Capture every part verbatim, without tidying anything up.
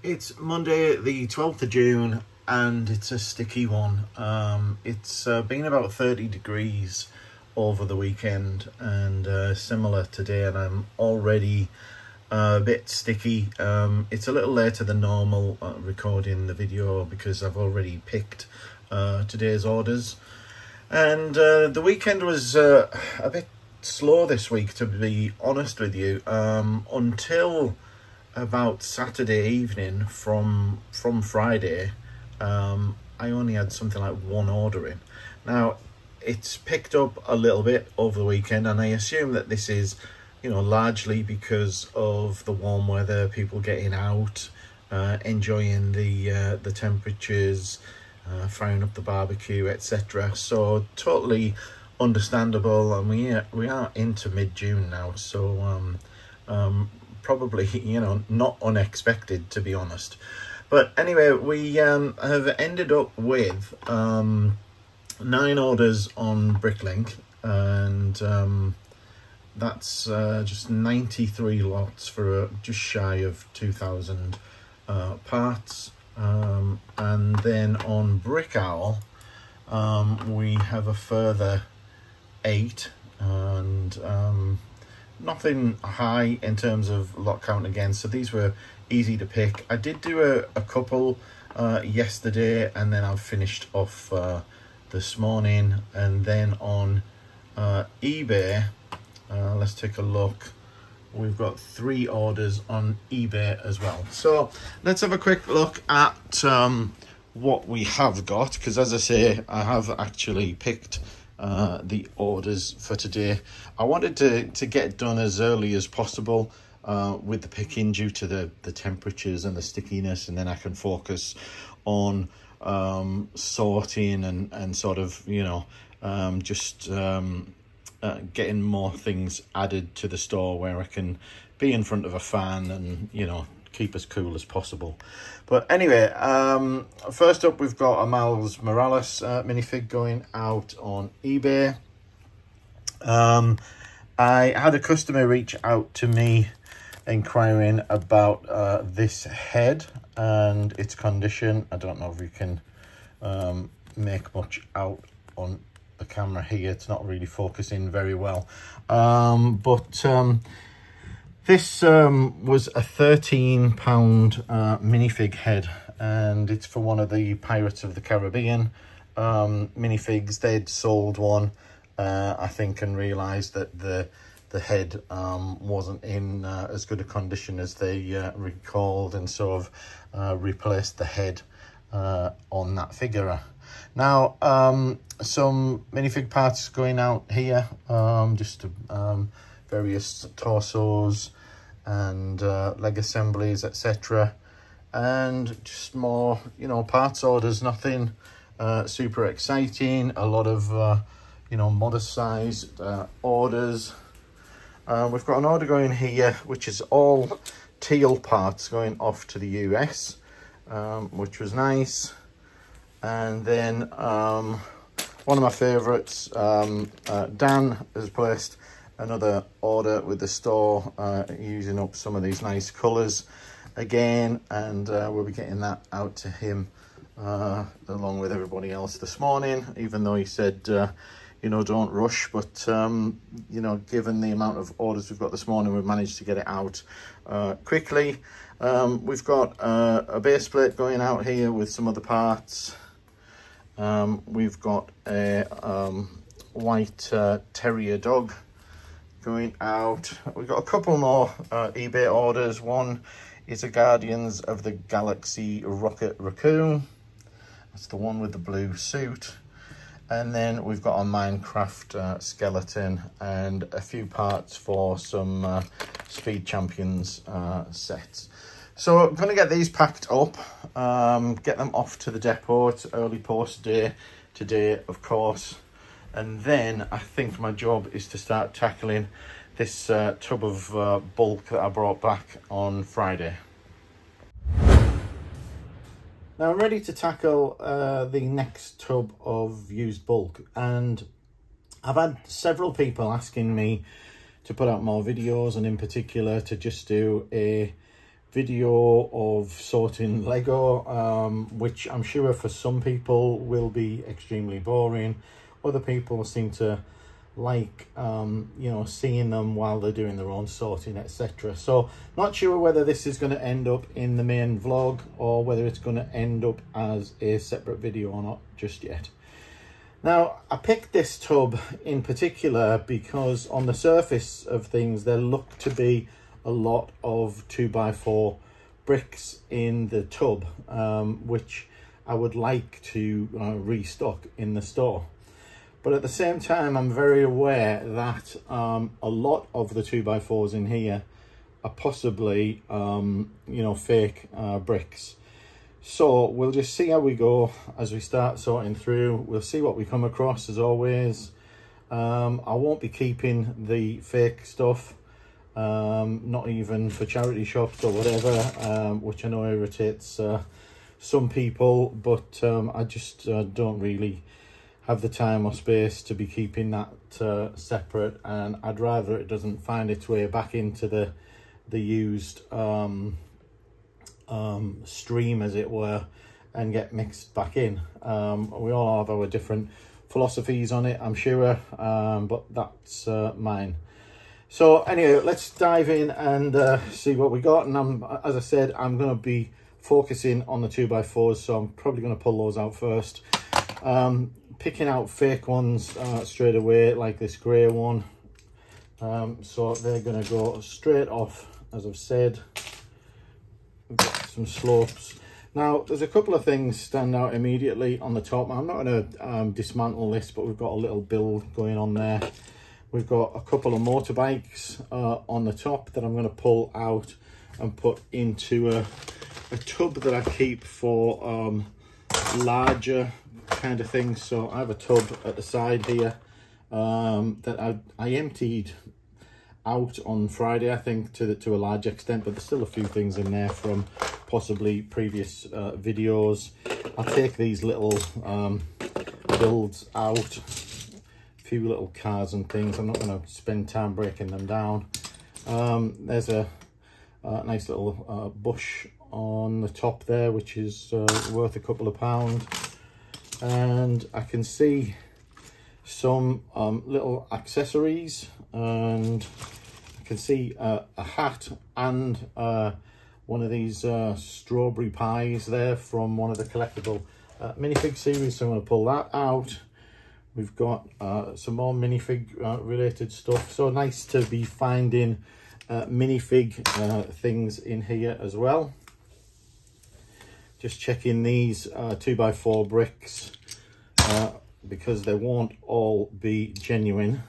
It's Monday the twelfth of June and it's a sticky one. Um, it's uh, been about thirty degrees over the weekend and uh, similar today, and I'm already uh, a bit sticky. Um, it's a little later than normal uh, recording the video because I've already picked uh, today's orders. And uh, the weekend was uh, a bit slow this week, to be honest with you, um, until about Saturday evening. From from Friday, um, I only had something like one order in. Now, it's picked up a little bit over the weekend, and I assume that this is, you know, largely because of the warm weather, people getting out, uh, enjoying the uh, the temperatures, uh, firing up the barbecue, et cetera. So totally understandable, and we are, we are into mid-June now, so um, um, probably, you know, not unexpected, to be honest. But anyway, we um, have ended up with um, nine orders on Bricklink, and um, that's uh, just ninety-three lots for uh, just shy of two thousand uh, parts. Um, and then on Brick Owl, um, we have a further eight, and um, nothing high in terms of lot count again, so these were easy to pick. I did do a, a couple uh, yesterday, and then I've finished off uh, this morning. And then on uh, eBay, uh, let's take a look. We've got three orders on eBay as well. So let's have a quick look at um, what we have got, because as I say, I have actually picked Uh, the orders for today. I wanted to, to get done as early as possible uh, with the picking due to the, the temperatures and the stickiness, and then I can focus on um, sorting and, and sort of, you know, um, just um, uh, getting more things added to the store where I can be in front of a fan and, you know, keep as cool as possible. But anyway, um first up, we've got a Miles Morales uh, minifig going out on eBay. um I had a customer reach out to me inquiring about uh this head and its condition. I don't know if we can um make much out on the camera here. It's not really focusing very well, um but um this um, was a thirteen pound uh, minifig head, and it's for one of the Pirates of the Caribbean um, minifigs. They'd sold one, uh, I think, and realised that the the head um, wasn't in uh, as good a condition as they uh, recalled, and sort of uh, replaced the head uh, on that figure. Now, um, some minifig parts going out here, um, just to, um, various torsos and uh, leg assemblies, etc., and just more, you know, parts orders. Nothing uh, super exciting. A lot of uh, you know, modest sized uh, orders. Uh, we've got an order going here which is all teal parts going off to the U S, um, which was nice. And then um, one of my favorites, um, uh, Dan has placed another order with the store, uh, using up some of these nice colours again, and uh, we'll be getting that out to him uh, along with everybody else this morning, even though he said, uh, you know, don't rush. But, um, you know, given the amount of orders we've got this morning, we've managed to get it out uh, quickly. Um, we've got uh, a base plate going out here with some of the parts. Um, we've got a um, white uh, terrier dog going out. We've got a couple more uh, eBay orders. One is a Guardians of the Galaxy Rocket Raccoon. That's the one with the blue suit. And then we've got a Minecraft uh, skeleton and a few parts for some uh, Speed Champions uh, sets. So I'm going to get these packed up, um, get them off to the depot. It's early post day today, of course. And then I think my job is to start tackling this uh, tub of uh, bulk that I brought back on Friday. Now I'm ready to tackle uh, the next tub of used bulk, and I've had several people asking me to put out more videos, and in particular to just do a video of sorting Lego, um, which I'm sure for some people will be extremely boring. Other people seem to like, um, you know, seeing them while they're doing their own sorting, et cetera. So not sure whether this is going to end up in the main vlog or whether it's going to end up as a separate video or not just yet. Now, I picked this tub in particular because on the surface of things, there look to be a lot of two by four bricks in the tub, um, which I would like to uh, restock in the store. But at the same time, I'm very aware that um, a lot of the two by fours in here are possibly, um, you know, fake uh, bricks. So we'll just see how we go as we start sorting through. We'll see what we come across as always. Um, I won't be keeping the fake stuff, um, not even for charity shops or whatever, um, which I know irritates uh, some people, but um, I just uh, don't really have the time or space to be keeping that uh, separate, and I'd rather it doesn't find its way back into the the used um, um, stream, as it were, and get mixed back in. Um, we all have our different philosophies on it, I'm sure, um, but that's uh, mine. So anyway, let's dive in and uh, see what we got. And I'm, as I said, I'm going to be focusing on the two by fours, so I'm probably going to pull those out first. Um, picking out fake ones uh, straight away, like this grey one, um, so they're going to go straight off. As I've said, we've got some slopes. Now there's a couple of things stand out immediately on the top. I'm not going to um, dismantle this, but we've got a little build going on there. We've got a couple of motorbikes uh, on the top that I'm going to pull out and put into a, a tub that I keep for um, larger kind of thing. So I have a tub at the side here um that I, I emptied out on Friday, I think, to the, to a large extent, but there's still a few things in there from possibly previous uh, videos. I'll take these little um builds out, a few little cars and things. I'm not going to spend time breaking them down. Um there's a, a nice little uh, bush on the top there, which is uh, worth a couple of pounds. And I can see some um, little accessories, and I can see uh, a hat and uh, one of these uh, strawberry pies there from one of the collectible uh, minifig series, so I'm going to pull that out. We've got uh, some more minifig uh, related stuff, so nice to be finding uh, minifig uh, things in here as well. Just checking these uh, two by four bricks uh, because they won't all be genuine.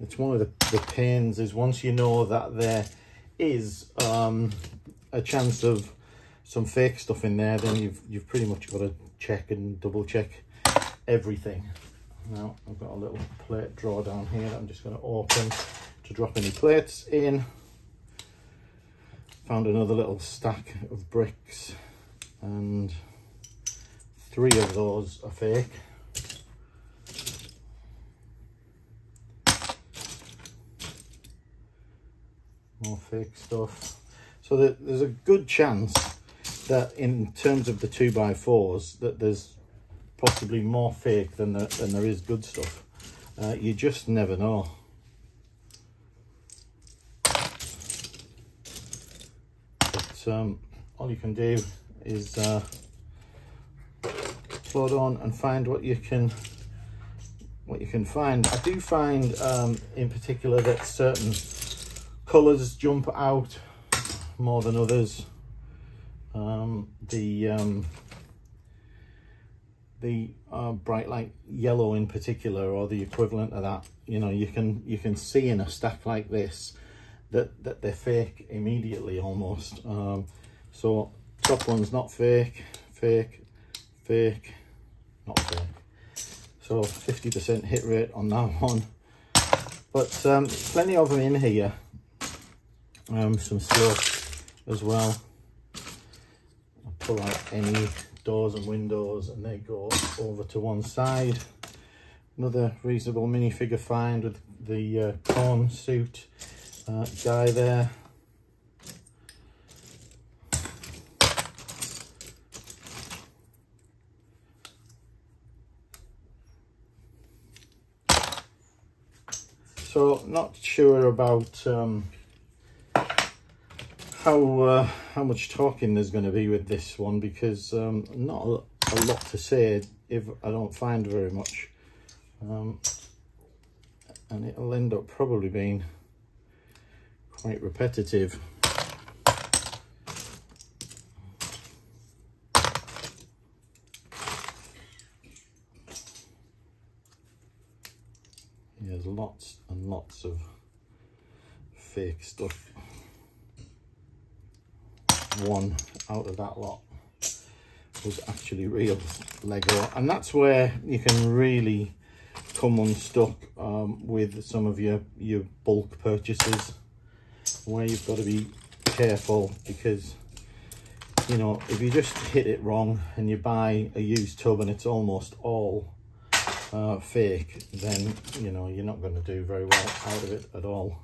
It's one of the, the pains is once you know that there is um, a chance of some fake stuff in there, then you've you've pretty much got to check and double check everything. Now I've got a little plate drawer down here that I'm just going to open to drop any plates in. Found another little stack of bricks, and three of those are fake. More fake stuff. So that there's a good chance that in terms of the two by fours, that there's possibly more fake than there, than there is good stuff. Uh, you just never know. Um, all you can do is uh, plod on and find what you can what you can find. I do find um, in particular that certain colours jump out more than others. Um, the um, the uh, bright light yellow in particular, or the equivalent of that, you know, you can you can see in a stack like this That, that they're fake immediately almost. Um, so top one's not fake, fake, fake, not fake. So fifty percent hit rate on that one. But um, plenty of them in here. Um, some slopes as well. I'll pull out any doors and windows and they go over to one side. Another reasonable minifigure find with the uh, corn suit uh, guy there. So not sure about um, how uh, how much talking there's going to be with this one, because um, not a lot to say if I don't find very much. Um, and it'll end up probably being quite repetitive. There's lots and lots of fake stuff. One out of that lot was actually real Lego, and that's where you can really come unstuck um, with some of your, your bulk purchases, where you've got to be careful, because you know, if you just hit it wrong and you buy a used tub and it's almost all uh, fake, then you know, you're not going to do very well out of it at all.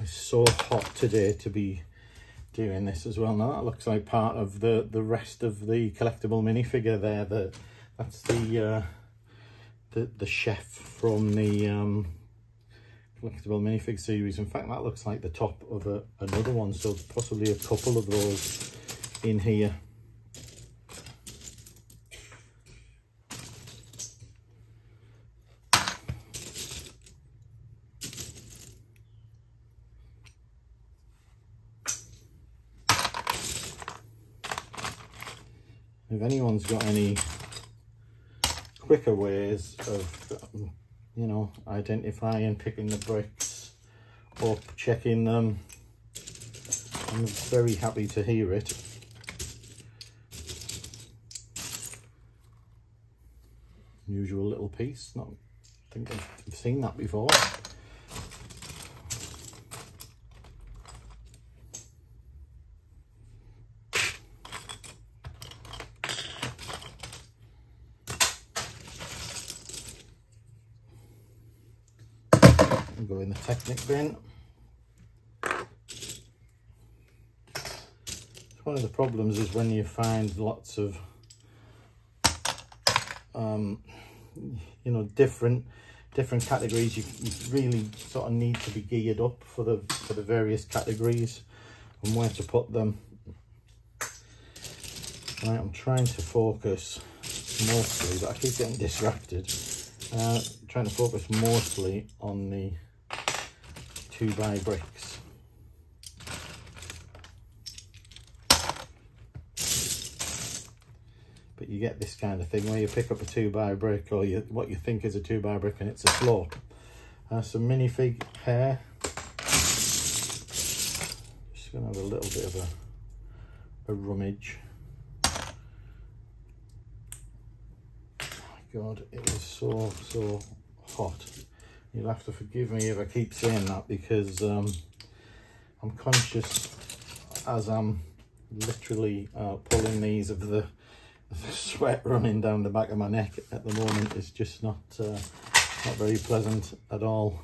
It's so hot today to be doing this as well. Now that looks like part of the the rest of the collectible minifigure there. That that's the uh, the the chef from the um, collectible minifig series. In fact, that looks like the top of a, another one. So possibly a couple of those in here. If anyone's got any quicker ways of, um, you know, identifying, picking the bricks up, checking them, I'm very happy to hear it. Unusual little piece. Not, I think I've seen that before. Go in the Technic bin. It's one of the problems is when you find lots of, um, you know, different different categories. You, you really sort of need to be geared up for the for the various categories and where to put them. Right, I'm trying to focus mostly, but I keep getting distracted. Uh, trying to focus mostly on the two by bricks. But you get this kind of thing where you pick up a two by brick, or you, what you think is a two by brick, and it's a slope. Uh, some minifig hair. Just gonna have a little bit of a, a rummage. Oh my God, it was so, so hot. You'll have to forgive me if I keep saying that, because um, I'm conscious as I'm literally uh, pulling these of the, the sweat running down the back of my neck at the moment. It's just not, uh, not very pleasant at all.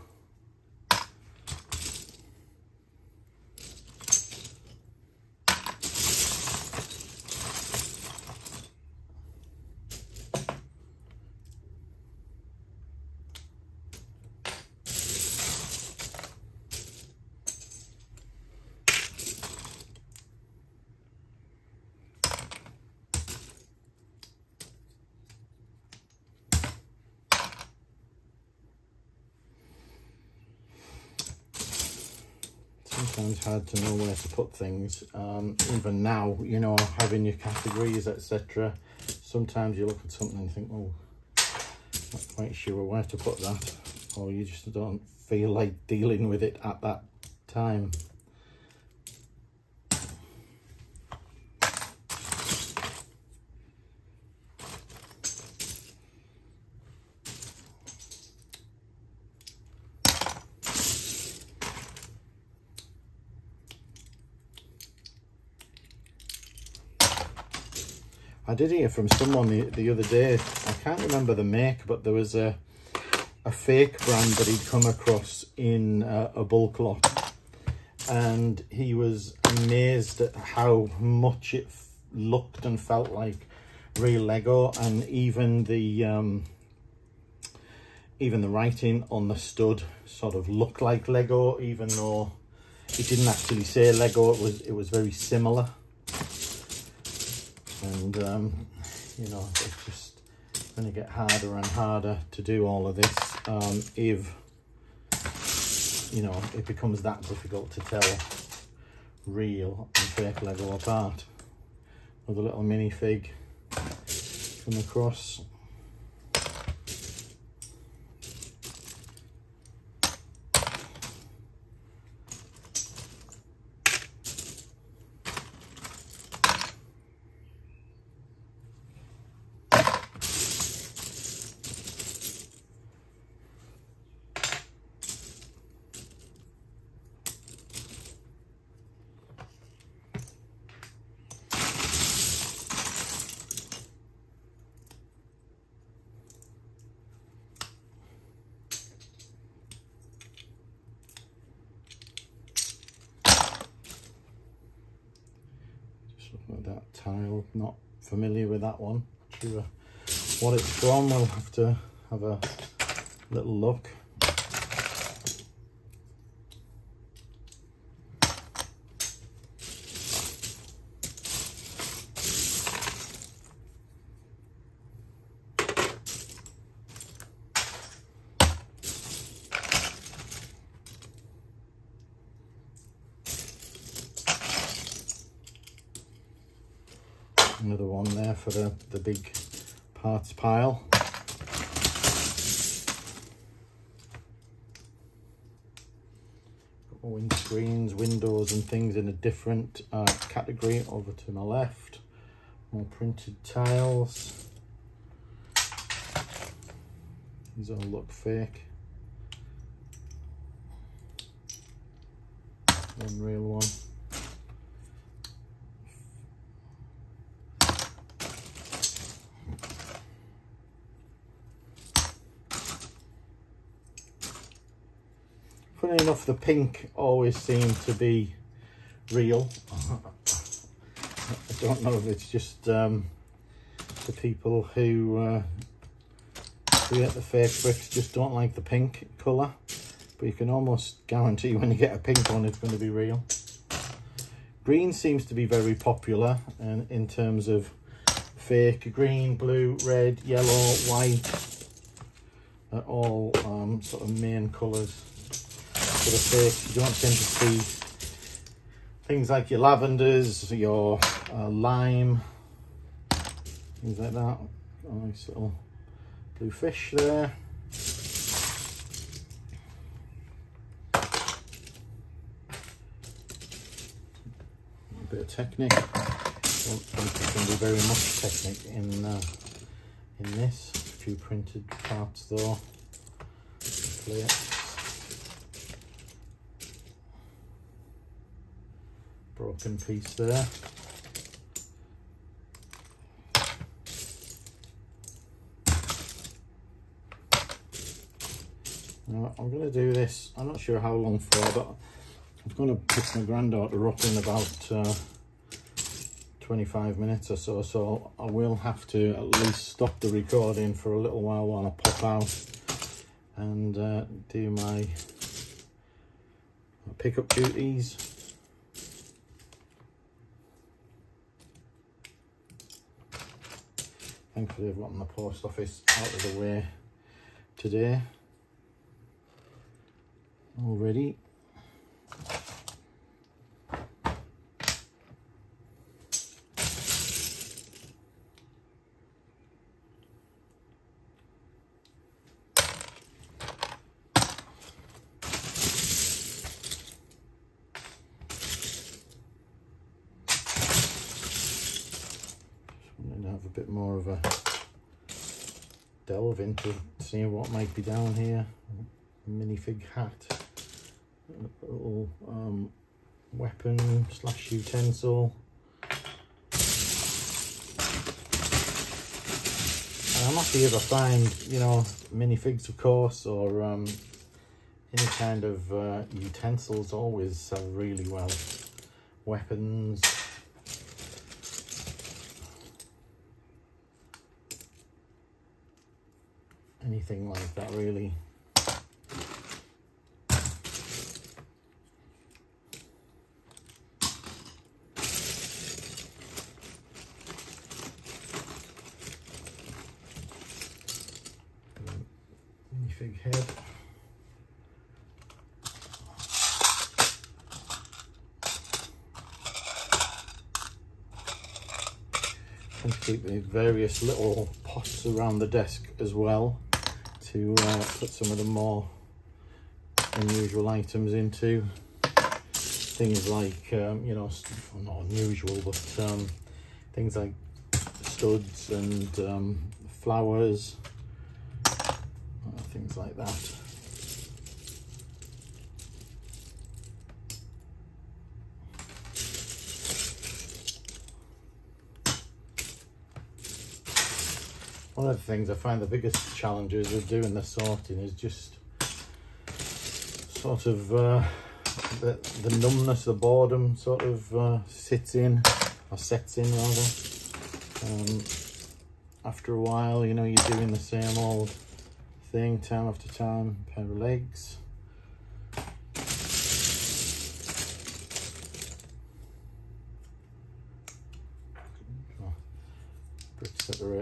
Sometimes hard to know where to put things, um, even now, you know, having your categories, et cetera. Sometimes you look at something and think, oh, not quite sure where to put that, or you just don't feel like dealing with it at that time. I did hear from someone the, the other day, I can't remember the make, but there was a, a fake brand that he'd come across in a, a bulk lot, and he was amazed at how much it looked and felt like real Lego, and even the um, even the writing on the stud sort of looked like Lego, even though it didn't actually say Lego. It was it was very similar, and um, you know, it's just going to get harder and harder to do all of this. Um, if you know, it becomes that difficult to tell real and fake Lego apart. With a little minifig come across. That tile, not familiar with that one. Not sure what it's from, we'll have to have a little look. Another one there for the, the big parts pile. Windscreens, windows and things in a different uh, category over to my left. More printed tiles. These all look fake. One real one. Funny enough, the pink always seemed to be real. I don't know if it's just um, the people who uh, create the fake bricks just don't like the pink colour, but you can almost guarantee when you get a pink one it's going to be real. Green seems to be very popular, and in terms of fake green, blue, red, yellow, white are all um, sort of main colours. For the fake, you don't tend to see things like your lavenders, your uh, lime, things like that. Nice little blue fish there. A bit of technique. I don't think there's going to be very much technique in uh, in this. A few printed parts though. Plate. Broken piece there. Now, I'm going to do this, I'm not sure how long for, but I'm going to pick my granddaughter up in about uh, twenty-five minutes or so, so I will have to at least stop the recording for a little while while I pop out and uh, do my pickup duties. Thankfully I've gotten the post office out of the way today already. Bit more of a delve into seeing what might be down here. A minifig hat, a little um, weapon slash utensil, I'm happy if I find, you know, minifigs, of course, or um, any kind of uh, utensils always sell really well. Weapons. Anything like that, really. Minifig head. I tend to keep the various little pots around the desk as well, to uh, put some of the more unusual items into. Things like, um, you know, well, not unusual, but um, things like studs and um, flowers, uh, things like that. One of the things I find the biggest challenges with doing the sorting is just sort of uh, the, the numbness, the boredom sort of uh, sits in, or sets in rather. Um, after a while, you know, you're doing the same old thing time after time. Pair of legs.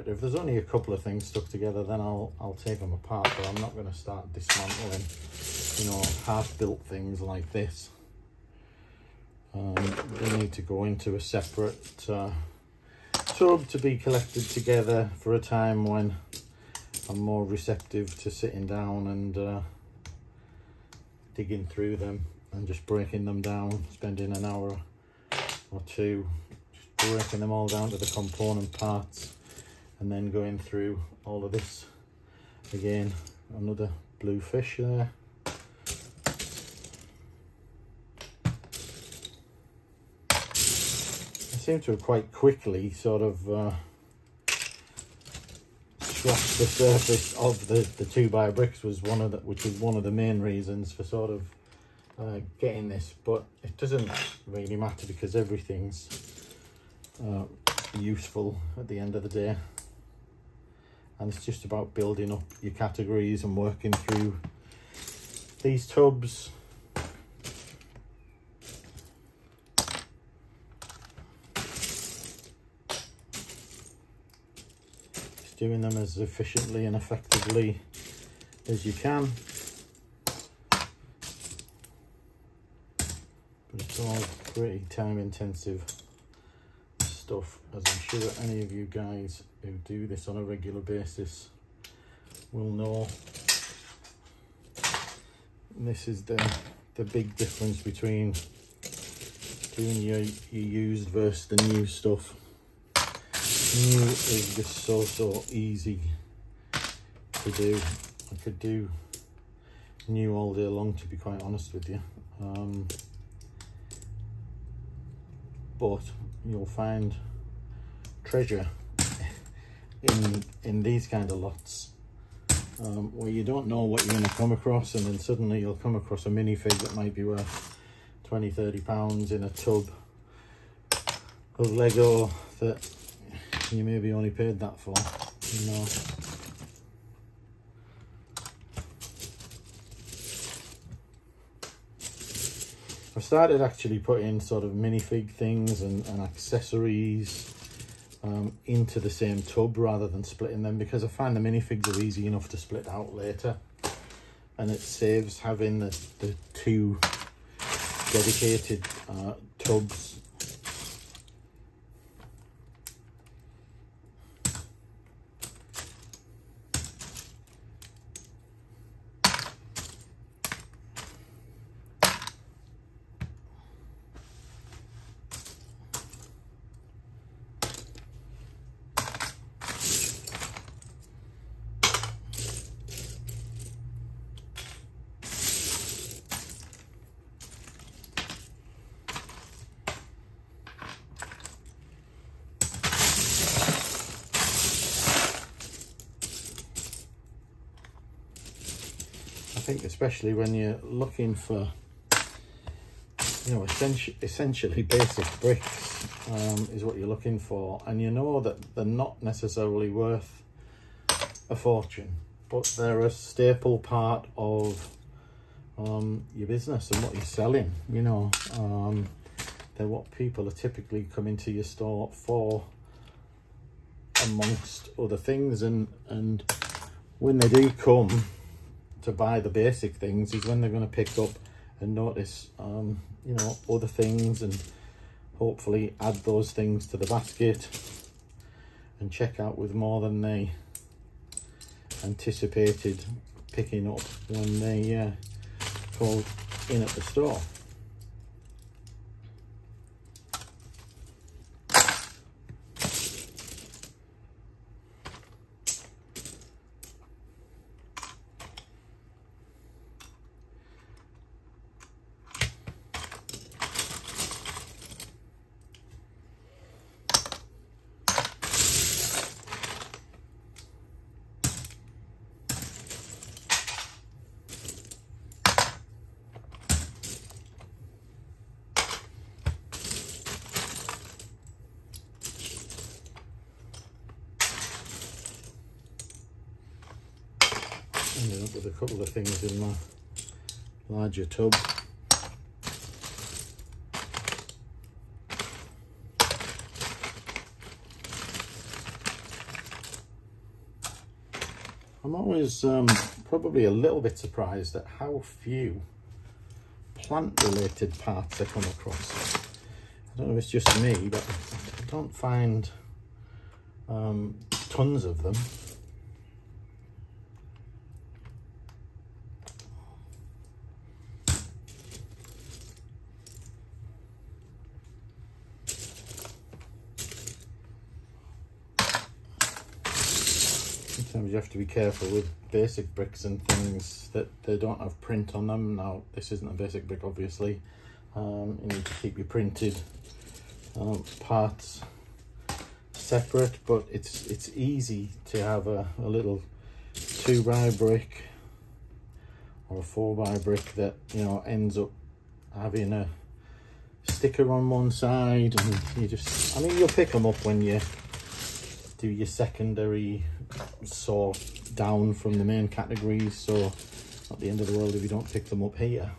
If there's only a couple of things stuck together, then I'll I'll take them apart, but I'm not going to start dismantling, you know, half-built things like this. Um, they need to go into a separate uh, tub to be collected together for a time when I'm more receptive to sitting down and uh, digging through them and just breaking them down, spending an hour or two just breaking them all down to the component parts. And then going through all of this again. Another blue fish there. I seem to have quite quickly sort of uh, scratched the surface of the the two by bricks, was one of the, which is one of the main reasons for sort of uh, getting this. But it doesn't really matter because everything's uh, useful at the end of the day. And it's just about building up your categories and working through these tubs. Just doing them as efficiently and effectively as you can. But it's all pretty time intensive stuff, as I'm sure any of you guys who do this on a regular basis will know. And this is the the big difference between doing your, your used versus the new stuff. New is just so so easy to do. I could do new all day long, to be quite honest with you, um, but you'll find treasure in in these kind of lots, um, where you don't know what you're going to come across, and then suddenly you'll come across a minifig that might be worth twenty, thirty pounds in a tub of Lego that you maybe only paid that for, you know. I've started actually putting sort of minifig things and, and accessories um, into the same tub rather than splitting them, because I find the minifigs are easy enough to split out later, and it saves having the, the two dedicated uh, tubs. think especially when you're looking for, you know, essentially, essentially basic bricks um, is what you're looking for, and you know that they're not necessarily worth a fortune, but they're a staple part of um, your business and what you're selling. You know, um, they're what people are typically coming to your store for, amongst other things. And and when they do come to buy the basic things is when they're going to pick up and notice um you know, other things, and hopefully add those things to the basket and check out with more than they anticipated picking up when they uh, called in at the store. Ended up with a couple of things in my larger tub. I'm always um, probably a little bit surprised at how few plant related parts I come across. I don't know if it's just me, but I don't find um, tons of them. You have to be careful with basic bricks and things that they don't have print on them. Now this isn't a basic brick, obviously. Um, you need to keep your printed um, parts separate, but it's it's easy to have a, a little two by brick or a four by brick that, you know, ends up having a sticker on one side, and you just, I mean, you'll pick them up when you do your secondary sort down from the main categories, so not the end of the world if you don't pick them up here.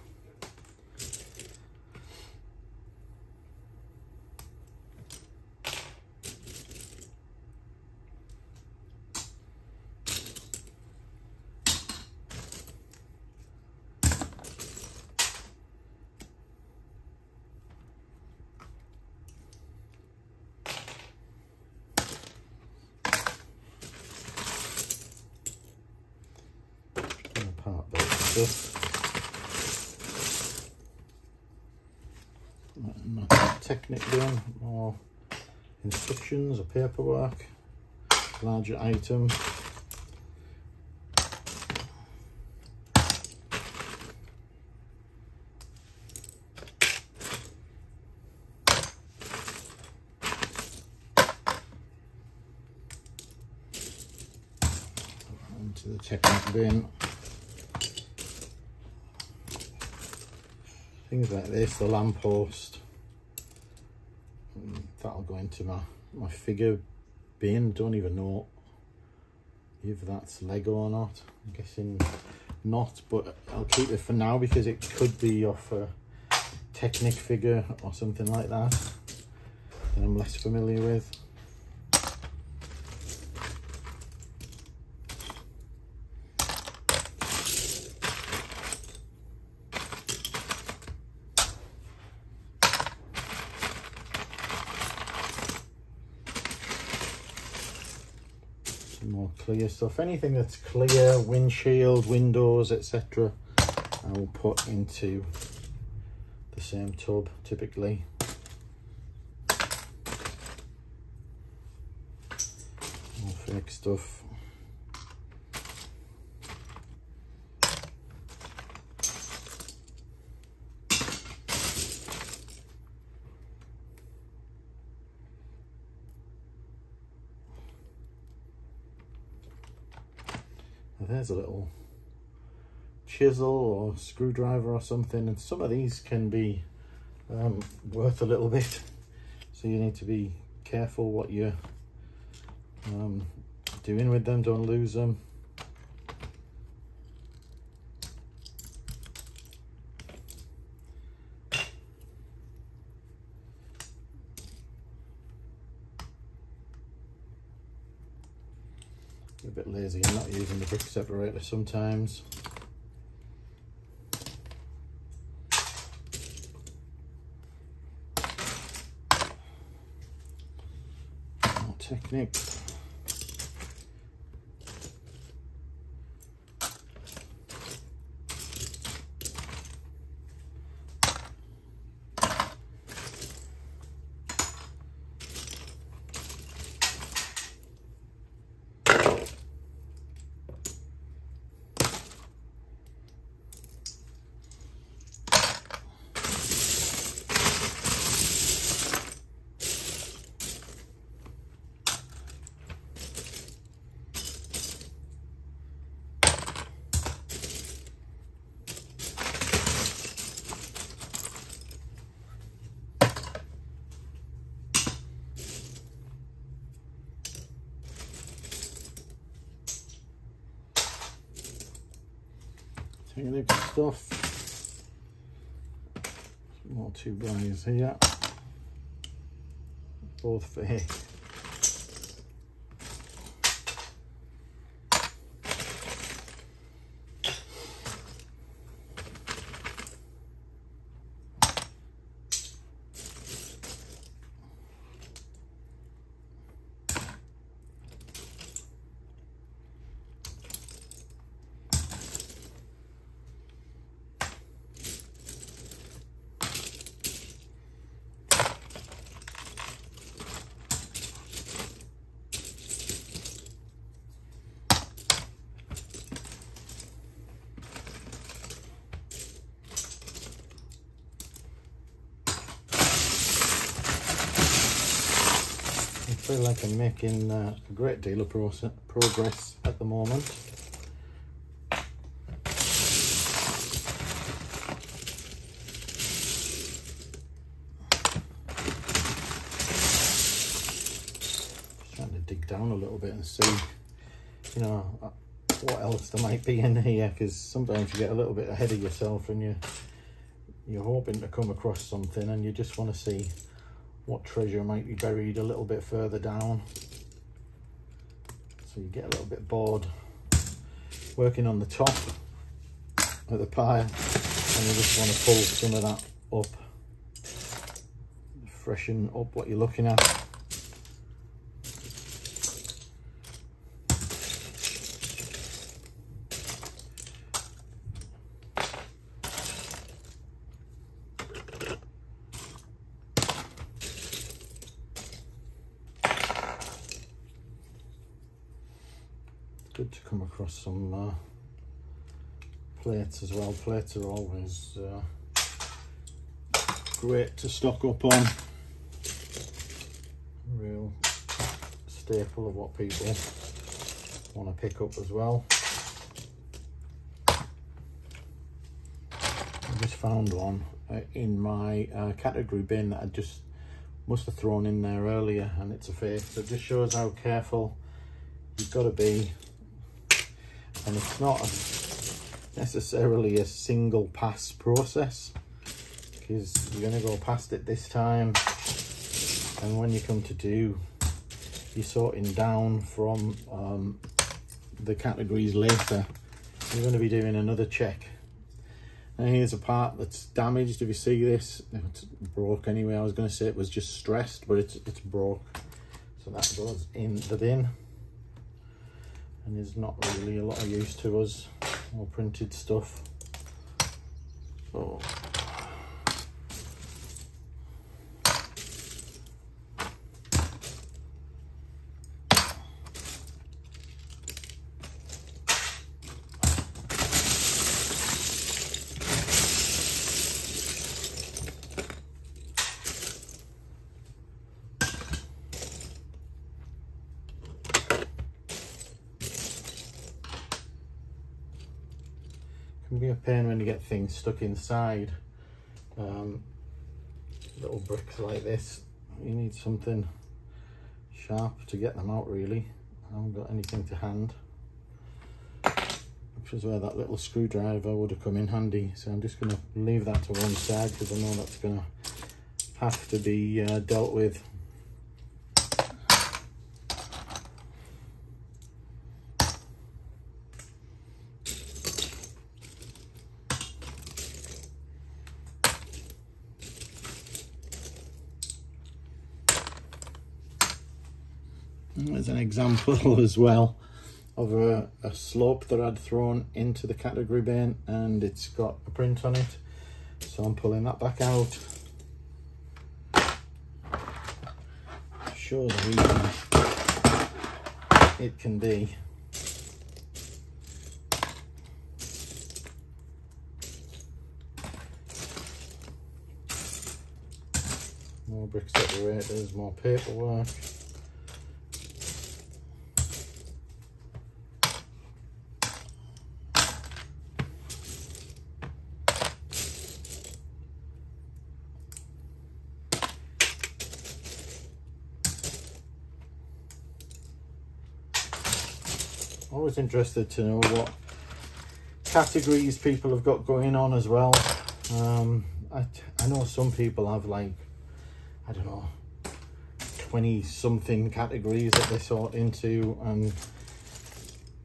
Technique down, more instructions or paperwork, larger item. Into the technique bin. Things like this, the lamppost, that'll go into my, my figure bin. Don't even know if that's Lego or not. I'm guessing not, but I'll keep it for now because it could be off a Technic figure or something like that that I'm less familiar with. More clear stuff, anything that's clear, windshield, windows, etc. I will put into the same tub typically. More fake stuff. There's a little chisel or screwdriver or something, and some of these can be um, worth a little bit, so you need to be careful what you're um, doing with them. Don't lose them. A bit lazy and not using the brick separator sometimes. More technique. Technique stuff. More two pliers here, both for here. I feel like I'm making uh, a great deal of pro progress at the moment. Just trying to dig down a little bit and see, you know, what else there might be in here, because sometimes you get a little bit ahead of yourself and you you're hoping to come across something, and you just want to see what treasure might be buried a little bit further down. So you get a little bit bored working on the top of the pile, and you just want to pull some of that up, freshen up what you're looking at. Good to come across some uh, plates as well. Plates are always uh, great to stock up on. Real staple of what people want to pick up as well. I just found one uh, in my uh, category bin that I just must have thrown in there earlier, and it's a face. It just shows how careful you've got to be. And it's not necessarily a single pass process, because you're going to go past it this time, and when you come to do your sorting down from um, the categories later, you're going to be doing another check. Now here's a part that's damaged. If you see this, it's broke anyway. I was going to say it was just stressed, but it's, it's broke. So that goes in the bin. And there's not really a lot of use to us, or printed stuff. So can be a pain when you get things stuck inside. Um, little bricks like this, you need something sharp to get them out really. I haven't got anything to hand, which is where that little screwdriver would have come in handy. So I'm just going to leave that to one side because I know that's going to have to be uh, dealt with. There's an example as well of a, a slope that I'd thrown into the category bin, and it's got a print on it, so I'm pulling that back out. Shows how easy it can be. More brick separators, more paperwork. Always interested to know what categories people have got going on as well. Um, I, I know some people have like, I don't know, twenty something categories that they sort into, and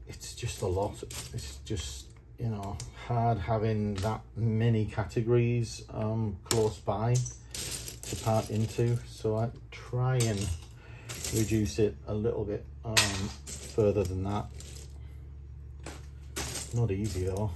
it's just a lot. It's just, you know, hard having that many categories um, close by to part into. So I try and reduce it a little bit um, further than that. Not easy though.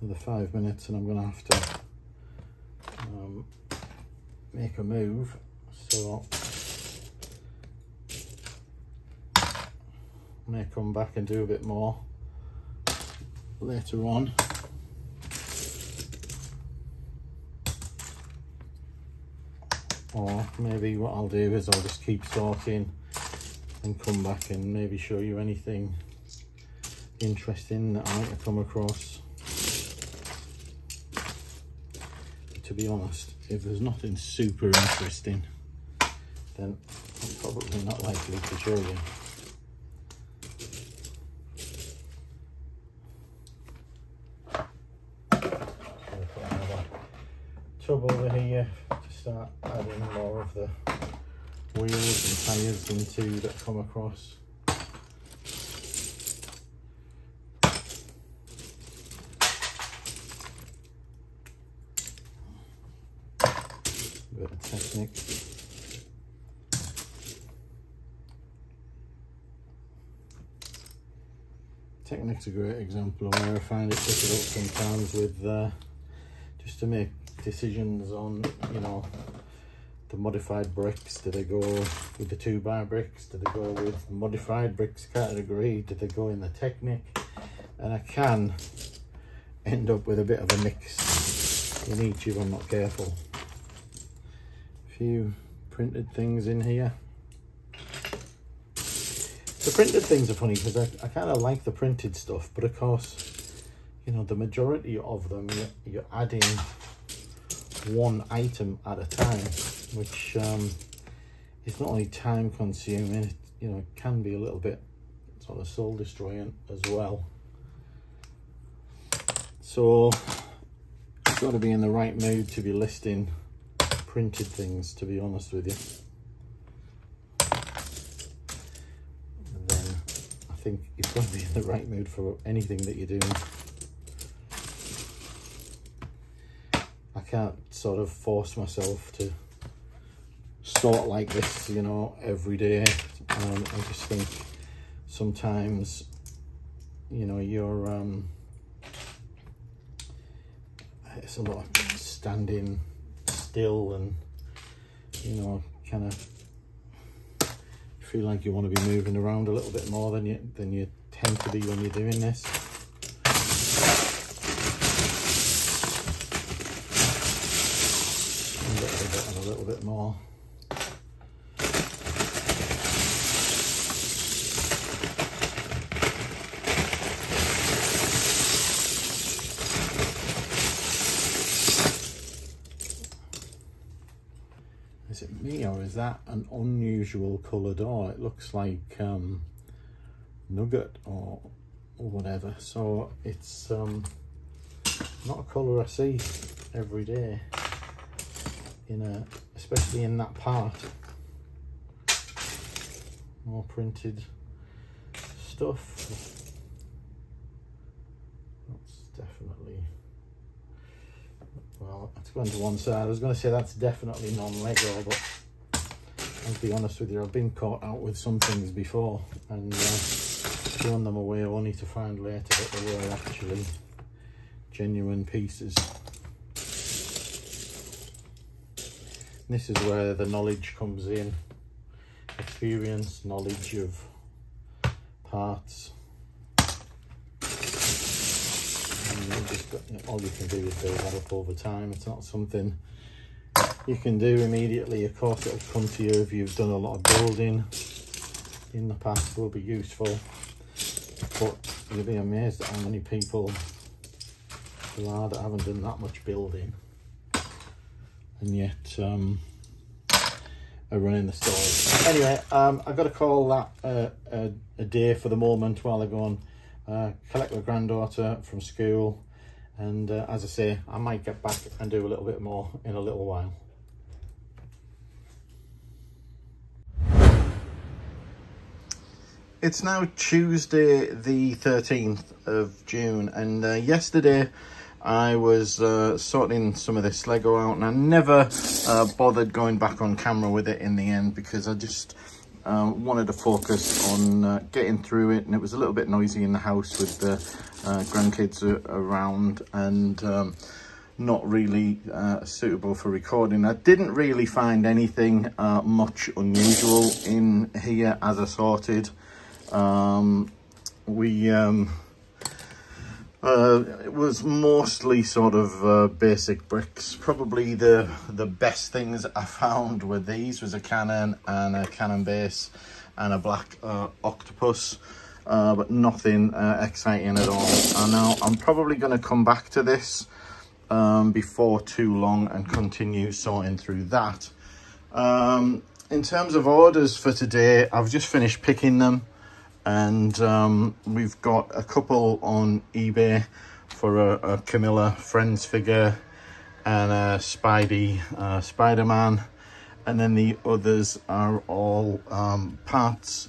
Another five minutes and I'm gonna have to um, make a move, so I may come back and do a bit more later on. Or maybe what I'll do is I'll just keep sorting and come back and maybe show you anything interesting that I might have come across. To be honest, if there's nothing super interesting, then I'm probably not likely to show you. Put another tub over here to start adding more of the wheels and tyres into that come across. Bit of technique. Technique's a great example of where I find it difficult sometimes with uh, just to make decisions on, you know, the modified bricks. Do they go with the two bar bricks? Do they go with modified bricks category? Do they go in the technique? And I can end up with a bit of a mix in each if I'm not careful. Few printed things in here. The printed things are funny because I, I kind of like the printed stuff, but of course, you know, the majority of them you're, you're adding one item at a time, which um, is not only time consuming, it, you know, it can be a little bit sort of soul destroying as well. So you've got to be in the right mood to be listing printed things, to be honest with you. And then I think you've got to be in the right mood for anything that you're doing. I can't sort of force myself to sort like this, you know, every day. Um, I just think sometimes, you know, you're um, it's a lot of standing still and, you know, kind of feel like you want to be moving around a little bit more than you than you tend to be when you're doing this. A little bit and a little bit more. Is it me or is that an unusual colour door? It looks like um, nugget or, or whatever. So it's um, not a colour I see every day, in a, especially in that part. More printed stuff. That's definitely... well, that's going to one side. I was going to say that's definitely non-Lego, but I'll be honest with you, I've been caught out with some things before and uh, thrown them away only to find later that they were actually genuine pieces. And this is where the knowledge comes in. Experience, knowledge of parts. Just, all you can do is build that up over time. It's not something you can do immediately. Of course, it'll come to you if you've done a lot of building in the past. Will be useful, but you'll be amazed at how many people there are that haven't done that much building and yet um, are running the stores. Anyway, um, I've got to call that uh, a, a day for the moment while I go on. Uh, collect my granddaughter from school, and uh, as I say, I might get back and do a little bit more in a little while. It's now Tuesday the thirteenth of June, and uh, yesterday I was uh, sorting some of this Lego out, and I never uh, bothered going back on camera with it in the end because I just... Um, wanted to focus on uh, getting through it, and it was a little bit noisy in the house with the uh, grandkids around, and um, not really uh, suitable for recording. I didn't really find anything uh, much unusual in here as I sorted. Um, we um, uh, it was mostly sort of uh, basic bricks. Probably the the best things I found were these. Was a cannon and a cannon base and a black uh, octopus, uh, but nothing uh, exciting at all. And now I'm probably going to come back to this um, before too long and continue sorting through that. Um, in terms of orders for today, I've just finished picking them. And um, we've got a couple on eBay for a, a Camilla Friends figure and a Spidey, uh, Spider-Man. And then the others are all um, parts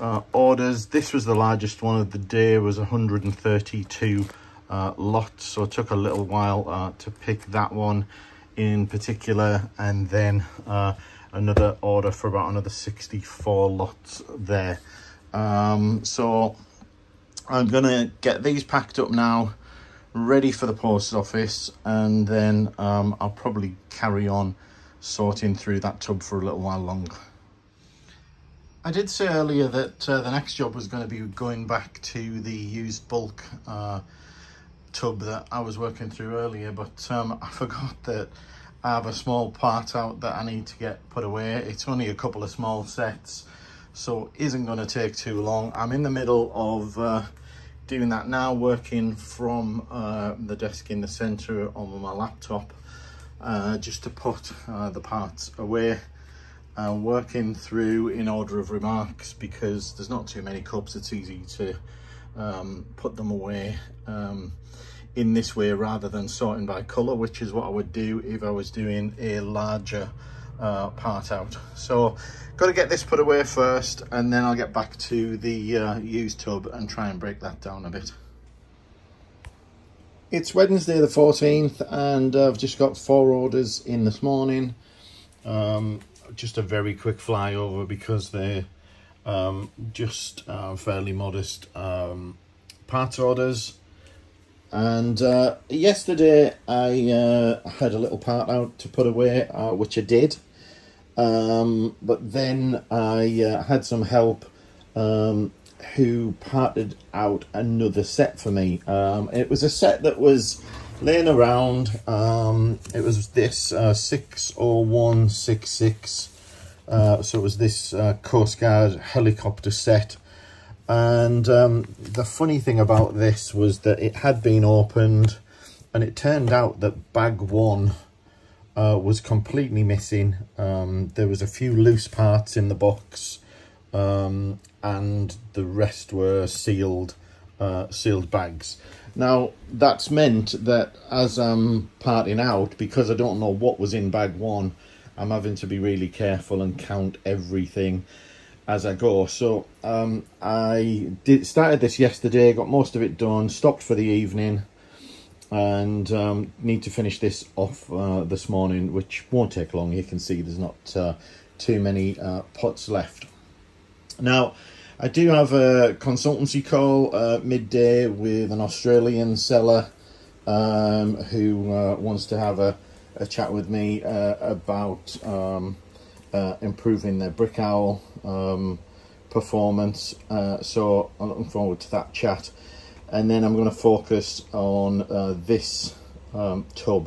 uh, orders. This was the largest one of the day, was one hundred thirty-two uh, lots. So it took a little while uh, to pick that one in particular. And then uh, another order for about another sixty-four lots there. Um, so I'm going to get these packed up now, ready for the post office, and then um, I'll probably carry on sorting through that tub for a little while longer. I did say earlier that uh, the next job was going to be going back to the used bulk uh, tub that I was working through earlier, but um, I forgot that I have a small part out that I need to get put away. It's only a couple of small sets, so it isn't going to take too long. I'm in the middle of uh, doing that now, working from uh, the desk in the centre on my laptop, uh, just to put uh, the parts away. Uh, working through in order of remarks because there's not too many cups. It's easy to um, put them away um, in this way rather than sorting by colour, which is what I would do if I was doing a larger uh part out. So got to get this put away first, and then I'll get back to the uh, used tub and try and break that down a bit. It's Wednesday the fourteenth, and I've just got four orders in this morning. Um just a very quick flyover because they're um just uh, fairly modest um part orders. And uh, yesterday I uh, had a little part out to put away, uh, which I did. Um, but then I uh, had some help um, who parted out another set for me. Um, it was a set that was laying around. Um, it was this uh, six oh one six six. Uh, so it was this uh, Coast Guard helicopter set. And um, the funny thing about this was that it had been opened, and it turned out that bag one uh, was completely missing. Um, there was a few loose parts in the box, um, and the rest were sealed, uh, sealed bags. Now, that's meant that as I'm parting out, because I don't know what was in bag one, I'm having to be really careful and count everything as I go. So um, I did started this yesterday, got most of it done, stopped for the evening, and um, need to finish this off uh, this morning, which won't take long. You can see there's not uh, too many uh, pots left. Now, I do have a consultancy call uh, midday with an Australian seller um, who uh, wants to have a, a chat with me uh, about um, Uh, improving their Brick Owl um, performance, uh, so I'm looking forward to that chat. And then I'm going to focus on uh, this um, tub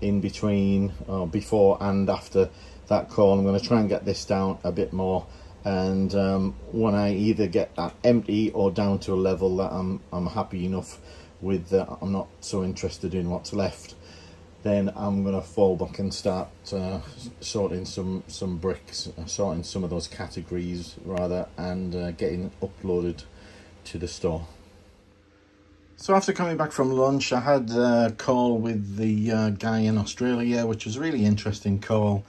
in between, uh, before and after that call. I'm going to try and get this down a bit more, and um, when I either get that empty or down to a level that I'm, I'm happy enough with, that uh, I'm not so interested in what's left, then I'm going to fall back and start uh, sorting some, some bricks, sorting some of those categories rather, and uh, getting uploaded to the store. So after coming back from lunch, I had a call with the uh, guy in Australia, which was a really interesting call,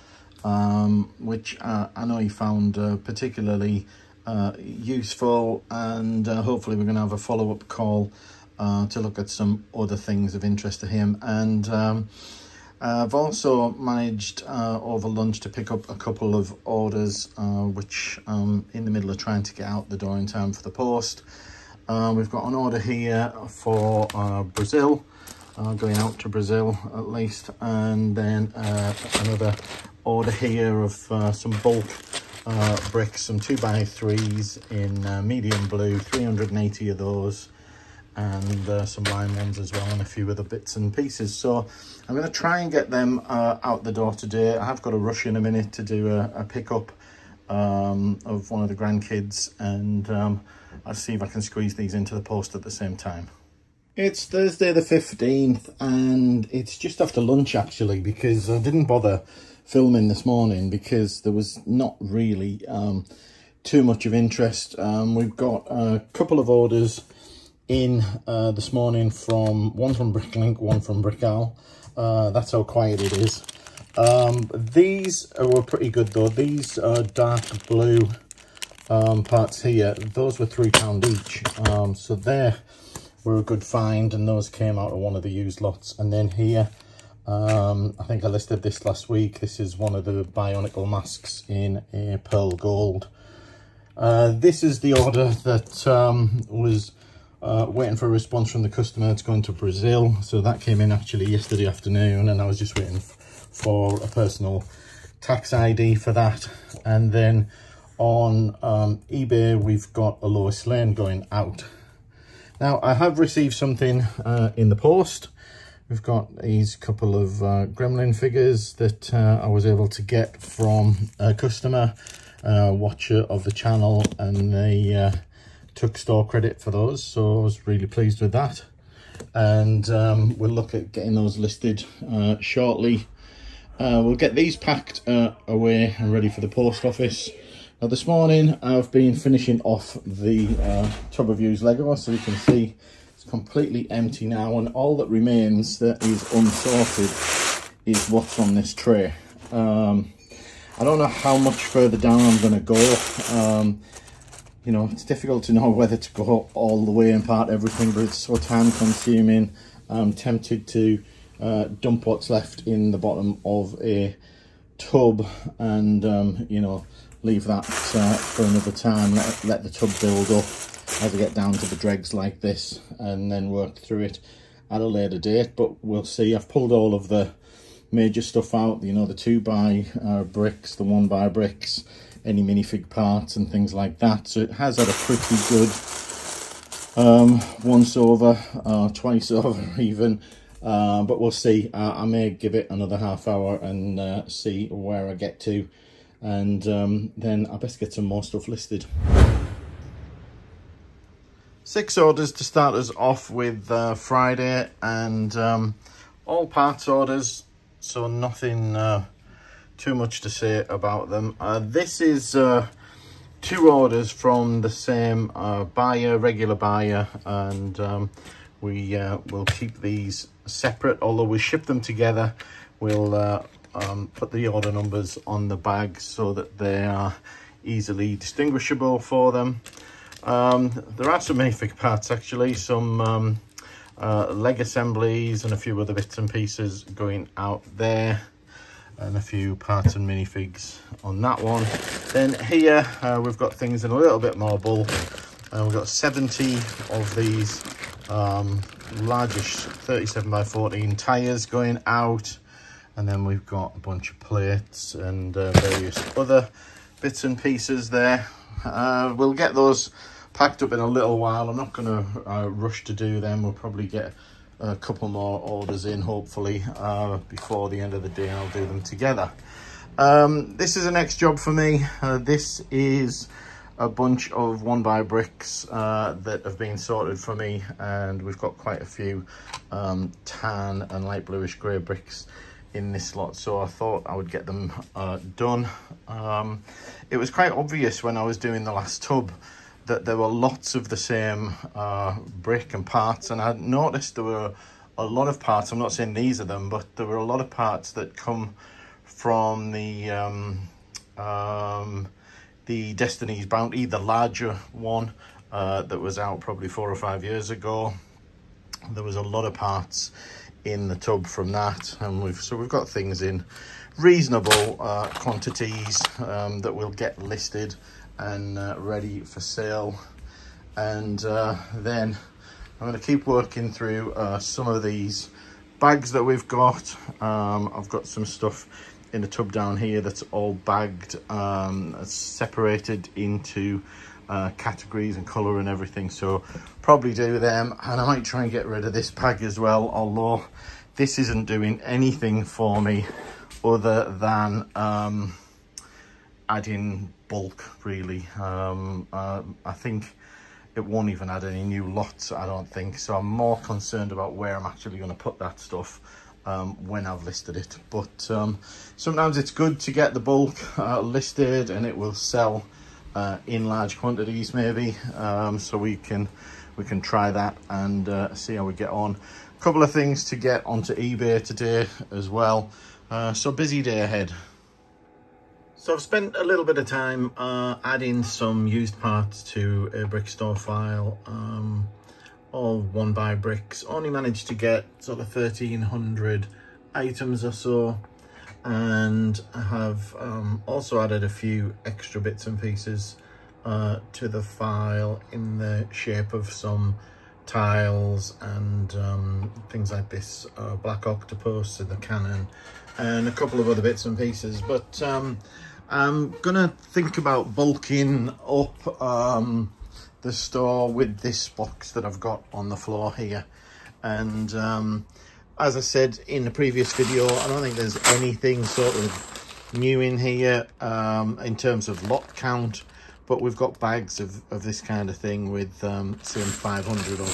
um, which uh, I know he found uh, particularly uh, useful, and uh, hopefully we're going to have a follow-up call Uh, to look at some other things of interest to him. And um, I've also managed uh, over lunch to pick up a couple of orders uh, which um, in the middle of trying to get out the door in time for the post. Uh, we've got an order here for uh, Brazil, uh, going out to Brazil at least, and then uh, another order here of uh, some bulk uh, bricks, some two by threes in uh, medium blue, three hundred and eighty of those, and uh, some lime ones as well, and a few other bits and pieces. So I'm going to try and get them uh, out the door today. I have got to rush in a minute to do a, a pickup um, of one of the grandkids, and um, I'll see if I can squeeze these into the post at the same time. It's Thursday the fifteenth, and it's just after lunch actually, because I didn't bother filming this morning because there was not really um, too much of interest. Um, we've got a couple of orders in uh, this morning, from one from Bricklink, one from Brick Owl. Uh, that's how quiet it is. Um, these were pretty good though. These uh, dark blue um, parts here, those were three pound each. Um, so there were a good find, and those came out of one of the used lots. And then here, um, I think I listed this last week. This is one of the Bionicle masks in a pearl gold. Uh, this is the order that um, was Uh, waiting for a response from the customer. It's going to Brazil, so that came in actually yesterday afternoon, and I was just waiting for a personal tax I D for that. And then on um, eBay we've got a Lois Lane going out. Now, I have received something uh, in the post. We've got these couple of uh, gremlin figures that uh, I was able to get from a customer, uh, watcher of the channel, and they uh, took store credit for those, so I was really pleased with that. And um, we'll look at getting those listed uh, shortly. Uh, we'll get these packed uh, away and ready for the post office. Now, this morning I've been finishing off the uh, tub of used Lego, so you can see it's completely empty now, and all that remains that is unsorted is what's on this tray. Um, I don't know how much further down I'm going to go. Um, You know, it's difficult to know whether to go all the way and part everything, but it's so time consuming. I'm tempted to uh, dump what's left in the bottom of a tub and, um, you know, leave that uh, for another time. Let, let the tub build up as I get down to the dregs like this, and then work through it at a later date. But we'll see. I've pulled all of the major stuff out, you know, the two by uh, bricks, the one by bricks, any minifig parts and things like that. So it has had a pretty good um, once over, uh, twice over even. Uh, but we'll see. Uh, I may give it another half hour and uh, see where I get to, and um, then I best get some more stuff listed. Six orders to start us off with uh, Friday, and um, all parts orders, so nothing uh, too much to say about them. Uh, this is uh, two orders from the same uh, buyer, regular buyer, and um, we uh, will keep these separate, although we ship them together. We'll uh, um, put the order numbers on the bags so that they are easily distinguishable for them. Um, there are some minifig parts actually, some um, uh, leg assemblies and a few other bits and pieces going out there, and a few parts and minifigs on that one. Then here uh, we've got things in a little bit more bulk. Uh, we've got seventy of these um largish thirty-seven by fourteen tires going out, and then we've got a bunch of plates and uh, various other bits and pieces there. Uh we'll get those packed up in a little while. I'm not going to uh, rush to do them. We'll probably get a couple more orders in, hopefully, uh before the end of the day, and I'll do them together. Um this is the next job for me. Uh, this is a bunch of one by bricks uh, that have been sorted for me, and we've got quite a few um, tan and light bluish grey bricks in this lot, so I thought I would get them uh, done. Um, it was quite obvious when I was doing the last tub that there were lots of the same uh, brick and parts, and I noticed there were a lot of parts, I'm not saying these are them, but there were a lot of parts that come from the um, um, the Destiny's Bounty, the larger one uh, that was out probably four or five years ago. There was a lot of parts in the tub from that, and we've so we've got things in reasonable uh, quantities um, that we'll get listed and uh, ready for sale. And uh, then I'm going to keep working through uh, some of these bags that we've got. Um, I've got some stuff in the tub down here that's all bagged, um, separated into uh, categories and colour and everything, so probably do them. And I might try and get rid of this bag as well, although this isn't doing anything for me other than um, adding bulk, really. Um, uh, I think it won't even add any new lots, I don't think, so I'm more concerned about where I'm actually going to put that stuff Um, when I've listed it. But um, sometimes it's good to get the bulk uh, listed, and it will sell uh, in large quantities maybe, um, so we can we can try that and uh, see how we get on. A couple of things to get onto eBay today as well, uh, so busy day ahead. So I've spent a little bit of time uh, adding some used parts to a brick store file. um, All one by bricks, only managed to get sort of thirteen hundred items or so, and I have um, also added a few extra bits and pieces uh, to the file in the shape of some tiles and um, things like this uh, black octopus and the cannon and a couple of other bits and pieces. But um, I'm gonna think about bulking up um, the store with this box that I've got on the floor here. And um, as I said in the previous video, I don't think there's anything sort of new in here um, in terms of lot count, but we've got bags of, of this kind of thing with um, some five hundred on.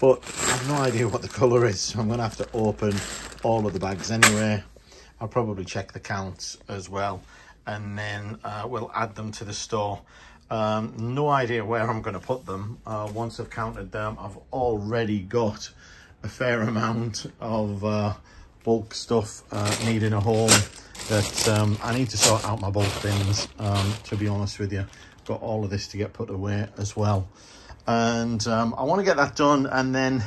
But I've no idea what the colour is, so I'm gonna have to open all of the bags anyway. I'll probably check the counts as well, and then uh, we'll add them to the store. Um, no idea where I'm going to put them. Uh, once I've counted them, I've already got a fair amount of uh, bulk stuff uh, needing a home that um, I need to sort out my bulk bins, um, to be honest with you. Got all of this to get put away as well, and um, I want to get that done, and then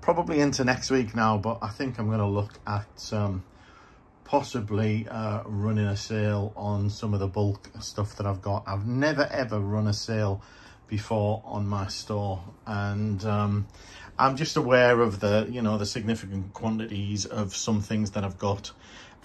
probably into next week now, but I think I'm going to look at um, possibly uh, running a sale on some of the bulk stuff that I've got. I've never ever run a sale before on my store, and um, I'm just aware of the, you know, the significant quantities of some things that I've got,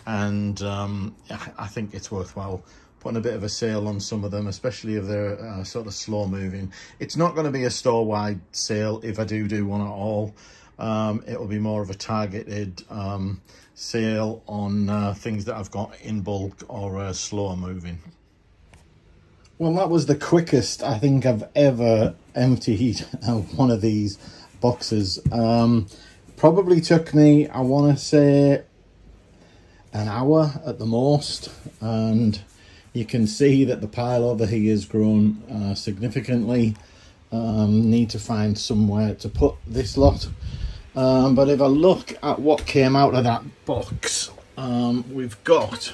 and um, I think it's worthwhile putting a bit of a sale on some of them, especially if they're uh, sort of slow moving. It's not going to be a store-wide sale if I do do one at all. Um, it'll be more of a targeted um, sale on uh, things that I've got in bulk or uh, slow moving. Well, that was the quickest I think I've ever emptied out one of these boxes. Um, probably took me, I want to say, an hour at the most, and you can see that the pile over here has grown uh, significantly. Um, need to find somewhere to put this lot, um, but if I look at what came out of that box, um, we've got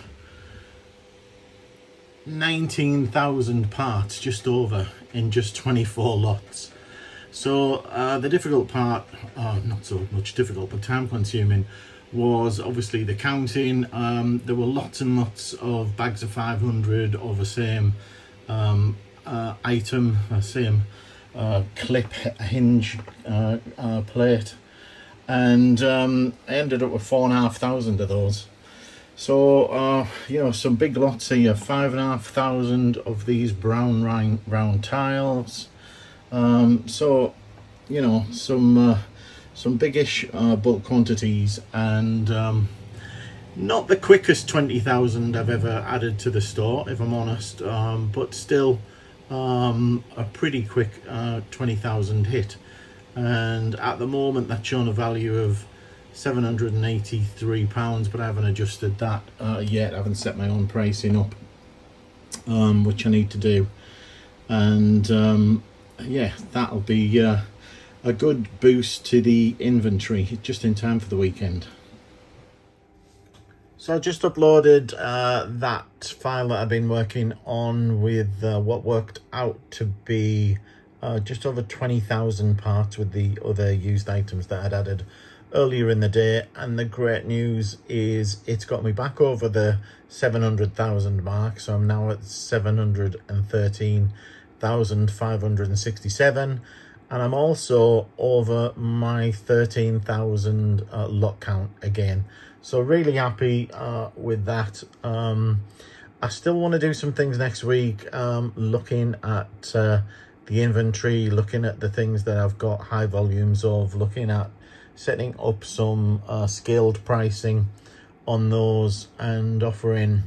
nineteen thousand parts, just over, in just twenty-four lots. So uh, the difficult part, uh, not so much difficult, but time consuming, was obviously the counting. Um, there were lots and lots of bags of five hundred of the same um, uh, item, uh, same uh, clip, hinge, uh, uh, plate, and um, I ended up with four and a half thousand of those. So uh, you know, some big lots here. Five and a half thousand of these brown round, round tiles. Um, so you know, some. Uh, some biggish uh, bulk quantities, and um, not the quickest twenty thousand I've ever added to the store, if I'm honest, um, but still um, a pretty quick uh, twenty thousand hit. And at the moment that's shown a value of seven hundred and eighty-three pounds, but I haven't adjusted that uh, yet. I haven't set my own pricing up, um, which I need to do. And um, yeah, that'll be uh, a good boost to the inventory just in time for the weekend. So I just uploaded uh, that file that I've been working on with uh, what worked out to be uh, just over twenty thousand parts with the other used items that I'd added earlier in the day, and the great news is it's got me back over the seven hundred thousand mark, so I'm now at seven hundred thirteen thousand five hundred sixty-seven. And I'm also over my thirteen thousand uh, lot count again. So really happy uh, with that. Um, I still want to do some things next week, um, looking at uh, the inventory, looking at the things that I've got high volumes of, looking at setting up some uh, scaled pricing on those, and offering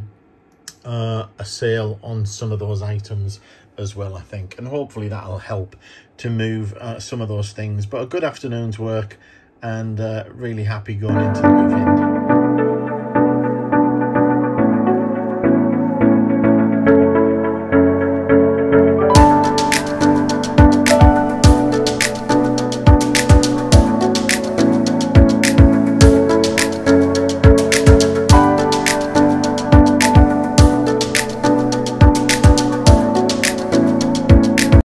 uh, a sale on some of those items as well, I think, and hopefully that'll help to move uh, some of those things. But a good afternoon's work, and uh, really happy going into the weekend.